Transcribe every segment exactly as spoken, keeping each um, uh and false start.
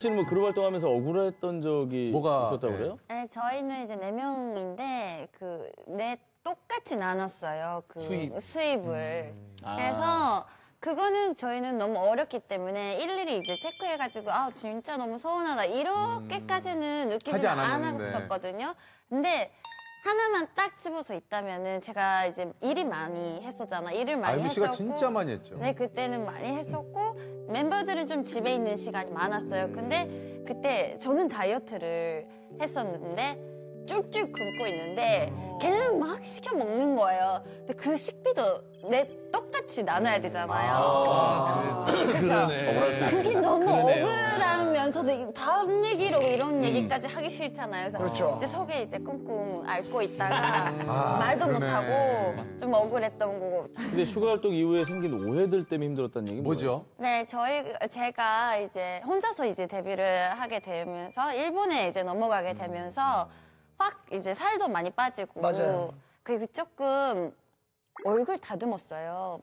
씨는 뭐 그룹 활동하면서 억울했던 적이 뭐가 있었다고 네. 그래요? 네, 저희는 이제 네 명인데 그 네 똑같이 나눴어요. 그 수입. 수입을. 음. 그래서 아. 그거는 저희는 너무 어렵기 때문에 일일이 이제 체크해가지고 아 진짜 너무 서운하다 이렇게까지는 느끼지는 않았었거든요. 근데 하나만 딱 집어서 있다면은 제가 이제 일이 많이 했었잖아. 일을 많이 아유미 씨가 했었고. 진짜 많이 했죠. 네, 그때는 많이 했었고 멤버들은 좀 집에 있는 시간이 많았어요. 근데 그때 저는 다이어트를 했었는데 쭉쭉 굶고 있는데 걔는 막 시켜 먹는 거예요. 근데 그 식비도 내 똑같이 나눠야 되잖아요. 아, 그래. 그러네. 그게 너무 그러네요. 억울하면서도 밥 얘기로 이런 얘기까지 하기 싫잖아요. 그래서 그렇죠. 이제 속에 이제 끙끙 앓고 있다가 아, 말도 그러네. 못하고 좀 억울했던 거고. 근데 슈가 활동 이후에 생긴 오해들 때문에 힘들었다는 얘기 뭐죠? 뭐예요? 네, 저희 제가 이제 혼자서 이제 데뷔를 하게 되면서 일본에 이제 넘어가게 되면서 확 이제 살도 많이 빠지고 맞아요. 그리고 조금 얼굴 다듬었어요.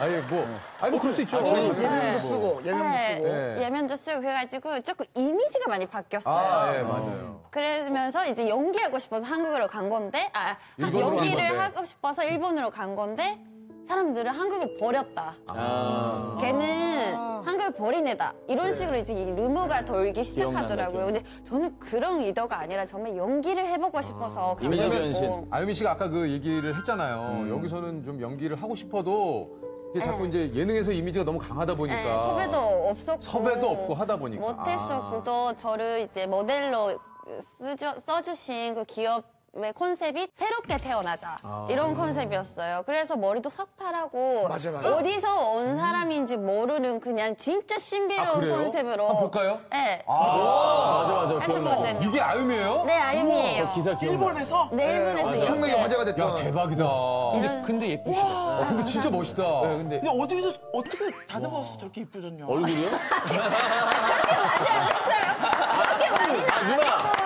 아니 뭐, 아니 뭐 그럴 수 있죠. 아니, 예면도 네. 쓰고, 예면도 네. 쓰고, 네. 예면도 쓰고 그래가지고 조금 이미지가 많이 바뀌었어요. 아, 네, 맞아요. 그러면서 이제 연기하고 싶어서 한국으로 간 건데, 아 연기를 건데. 하고 싶어서 일본으로 간 건데 사람들은 한국을 버렸다. 아. 걔는 아. 한국을 버린 애다. 이런 그래. 식으로 이제 루머가 돌기 시작하더라고요. 근데 저는 그런 의도가 아니라 정말 연기를 해보고 아. 싶어서. 이미지 변신. 아유미 씨가 아까 그 얘기를 했잖아요. 음. 여기서는 좀 연기를 하고 싶어도 이게 자꾸 네. 이제 예능에서 이미지가 너무 강하다 보니까. 네, 섭외도 없었고. 섭외도 없고 하다 보니까. 못했었고, 또 아. 저를 이제 모델로 쓰주, 써주신 그 기업 왜 콘셉트이 새롭게 태어나자 아, 이런 음. 컨셉이었어요. 그래서 머리도 삭발하고 맞아, 맞아. 어디서 온 사람인지 모르는 그냥 진짜 신비로운 아, 컨셉으로 한번 볼까요? 네. 아, 아 맞아 맞아. 했었거든요. 이게 아유미예요? 네, 아유미예요. 기사 일본에서? 네, 일본에서. 엄청나게 네, 화제가 됐다. 야, 대박이다. 근데 이런... 근데 예쁘시다. 와, 아, 근데 진짜 멋있다. 네, 근데... 근데 어디서 어떻게 다듬어서 저렇게 예쁘졌냐? 얼굴이요? 그렇게 많이 안 했어요. 그렇게 많이는 안 했고.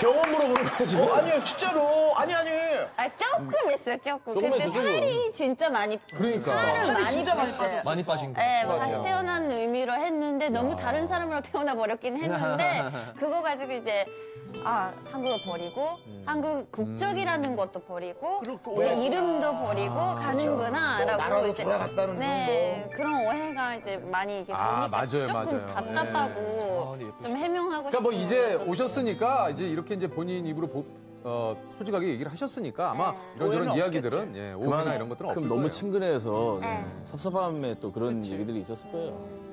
병원 물어보는 거야, 지금? 어, 아니요, 진짜로. 아니, 아니. 아, 조금 했어요, 조금. 조금 근데 했어요, 살이 진짜 많이 그러니까. 살을 살이 많이 진짜 많이 빠졌어요. 많이 빠진 거. 네, 뭐 다시 태어난 의미로 했는데 너무 야. 다른 사람으로 태어나 버렸긴 했는데 그거 가지고 이제 아, 한국을 버리고 음. 한국 국적이라는 음. 것도 버리고 이제 이름도 버리고 아, 가는구나 라고 나라로 이제 돌아갔다는 네, 거. 그런 오해가 이제 많이 이게 아, 맞아요, 조금 맞아요. 답답하고 네. 좀 해명하고 싶은 그러니까 뭐 이제 오셨으니까 이제 이렇게 이제 본인 입으로 보, 어, 솔직하게 얘기를 하셨으니까 아마 네. 이런저런 이야기들은 예, 오해나 이런 것들은 없을 거예요. 그럼 너무 친근해서 네. 섭섭함에 또 그런 그치. 얘기들이 있었을 거예요.